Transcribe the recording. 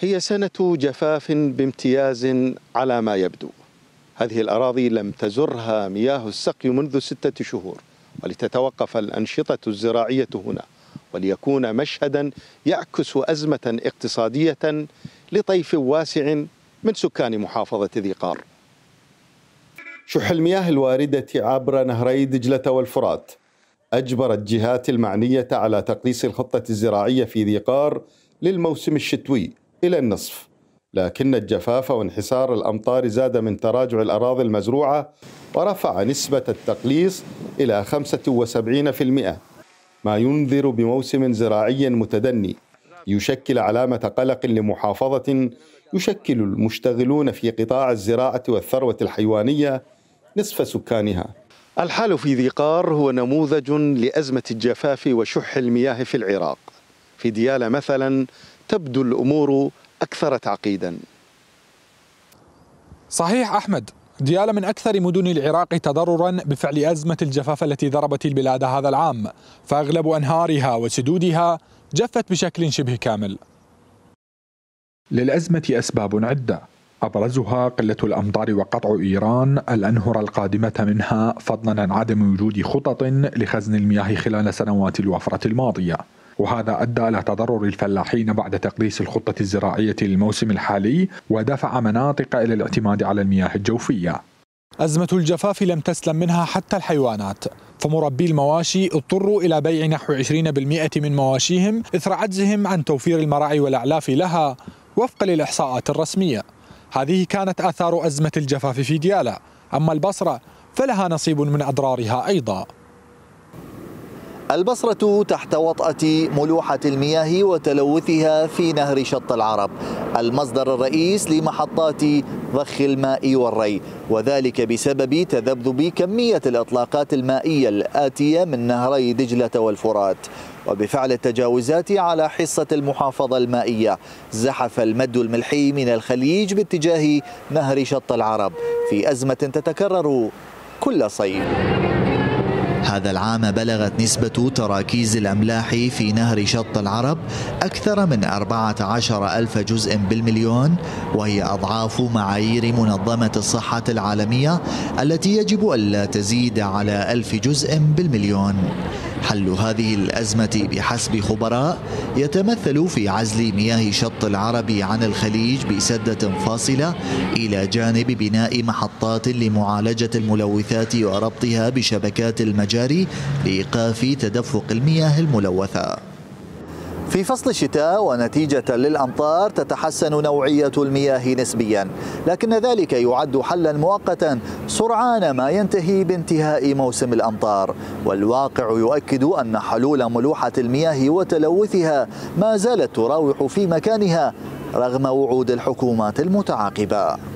هي سنة جفاف بامتياز على ما يبدو. هذه الأراضي لم تزرها مياه السقي منذ 6 شهور، ولتتوقف الأنشطة الزراعية هنا وليكون مشهدا يعكس أزمة اقتصادية لطيف واسع من سكان محافظة ذي قار. شح المياه الواردة عبر نهري دجلة والفرات أجبرت الجهات المعنية على تقليص الخطة الزراعية في ذي قار للموسم الشتوي إلى النصف، لكن الجفاف وانحسار الأمطار زاد من تراجع الأراضي المزروعة ورفع نسبة التقليص إلى 75%، ما ينذر بموسم زراعي متدني يشكل علامة قلق لمحافظة يشكل المشتغلون في قطاع الزراعة والثروة الحيوانية نصف سكانها. الحال في ذي قار هو نموذج لأزمة الجفاف وشح المياه في العراق. في ديالى مثلا تبدو الأمور أكثر تعقيدا. صحيح أحمد، ديالى من أكثر مدن العراق تضررا بفعل أزمة الجفاف التي ضربت البلاد هذا العام، فأغلب أنهارها وسدودها جفت بشكل شبه كامل. للأزمة أسباب عدة، أبرزها قلة الأمطار وقطع إيران الأنهر القادمة منها، فضلا عن عدم وجود خطط لخزن المياه خلال سنوات الوفرة الماضية، وهذا أدى إلى تضرر الفلاحين بعد تقليص الخطة الزراعية للموسم الحالي ودفع مناطق إلى الاعتماد على المياه الجوفية. أزمة الجفاف لم تسلم منها حتى الحيوانات، فمربي المواشي اضطروا إلى بيع نحو 20% من مواشيهم إثر عجزهم عن توفير المراعي والأعلاف لها وفقا للإحصاءات الرسمية. هذه كانت آثار أزمة الجفاف في ديالى، أما البصرة فلها نصيب من أضرارها أيضا. البصرة تحت وطأة ملوحة المياه وتلوثها في نهر شط العرب، المصدر الرئيس لمحطات ضخ الماء والري، وذلك بسبب تذبذب كمية الإطلاقات المائية الآتية من نهري دجلة والفرات. وبفعل التجاوزات على حصة المحافظة المائية، زحف المد الملحي من الخليج باتجاه نهر شط العرب في أزمة تتكرر كل صيف. هذا العام بلغت نسبة تراكيز الأملاح في نهر شط العرب أكثر من 14,000 جزء بالمليون، وهي أضعاف معايير منظمة الصحة العالمية التي يجب ألا تزيد على 1000 جزء بالمليون. حل هذه الأزمة بحسب خبراء يتمثل في عزل مياه شط العرب عن الخليج بسدة فاصلة إلى جانب بناء محطات لمعالجة الملوثات وربطها بشبكات المجاري لإيقاف تدفق المياه الملوثة. في فصل الشتاء ونتيجة للأمطار تتحسن نوعية المياه نسبيا، لكن ذلك يعد حلا مؤقتا سرعان ما ينتهي بانتهاء موسم الأمطار. والواقع يؤكد أن حلول ملوحة المياه وتلوثها ما زالت تراوح في مكانها رغم وعود الحكومات المتعاقبة.